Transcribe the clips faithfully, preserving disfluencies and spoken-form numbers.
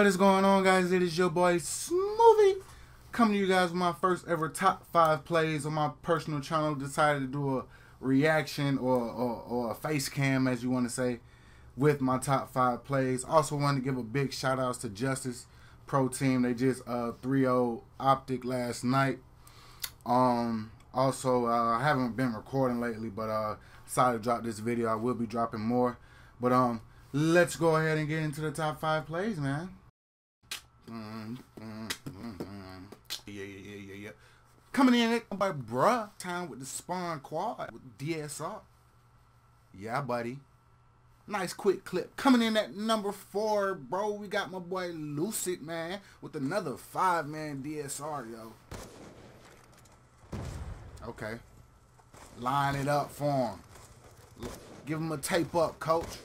What is going on, guys? It is your boy Smoovy coming to you guys with my first ever top five plays on my personal channel. Decided to do a reaction or, or, or a face cam, as you want to say, with my top five plays. Also wanted to give a big shout outs to Justice Pro Team. They just uh three oh Optic last night. Um also uh, I haven't been recording lately, but uh decided to drop this video. I will be dropping more. But um let's go ahead and get into the top five plays, man. Mm, mm, mm, mm. Yeah, yeah, yeah, yeah, yeah. Coming in by bruh time with the spawn quad with D S R. Yeah, buddy. Nice quick clip. Coming in at number four, bro. We got my boy Lucid, man, with another five man D S R, yo. Okay. Line it up for him. Give him a tape up, coach.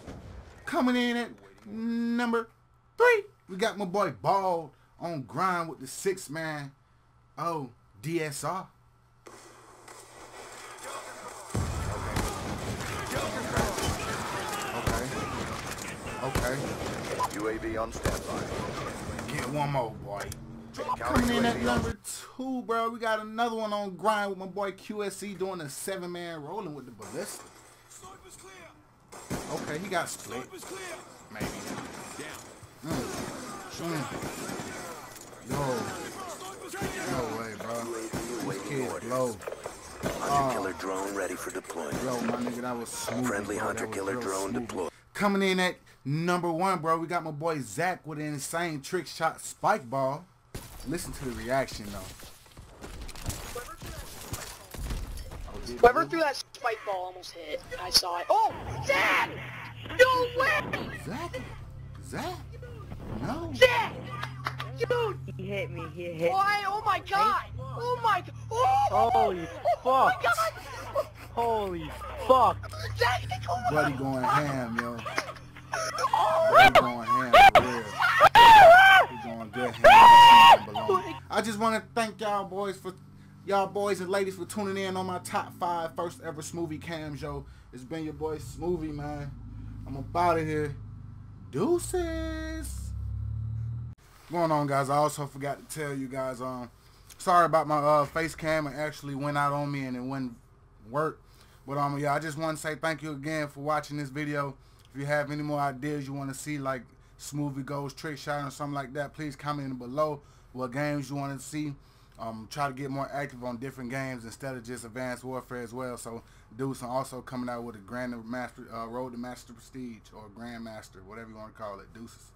Coming in at number three, we got my boy Bald on Grind with the six man. Oh, D S R. Okay. Okay. U A V on standby. Get one more, boy. Coming in at number two, bro. We got another one on Grind with my boy Q S C doing a seven man rolling with the ballista. Okay, he got split. Maybe. Mm. Mm. Yo. No way, bro. This kid low. Hunter killer drone ready for deployment. Yo, my nigga, that was smooth. Friendly hunter killer drone deployed. Coming in at number one, bro, we got my boy Zach with an insane trick shot spike ball. Listen to the reaction, though. Whoever threw that spike ball almost hit. I saw it. Oh, Zach! No way! Zach? Zach? No. Zach! Dude! He hit me. He hit me. Why? Oh my God! Oh my! Oh! Holy oh fuck! God. Holy fuck! Zach, buddy going ham, yo. Buddy going ham. He's going good ham. I just want to thank y'all boys for. Y'all boys and ladies for tuning in on my top five first ever Smoovy cams, yo. It's been your boy Smoovy, man. I'm about it here. Deuces. What's going on, guys? I also forgot to tell you guys, um, sorry about my uh, face cam. It actually went out on me and it wouldn't work. But um, yeah, I just want to say thank you again for watching this video. If you have any more ideas you want to see, like Smoovy goes trick shot or something like that, please comment below what games you want to see. Um, try to get more active on different games instead of just Advanced Warfare as well. So, dudes are also coming out with a Grand Master, uh, Road to Master Prestige or Grandmaster, whatever you want to call it. Deuces.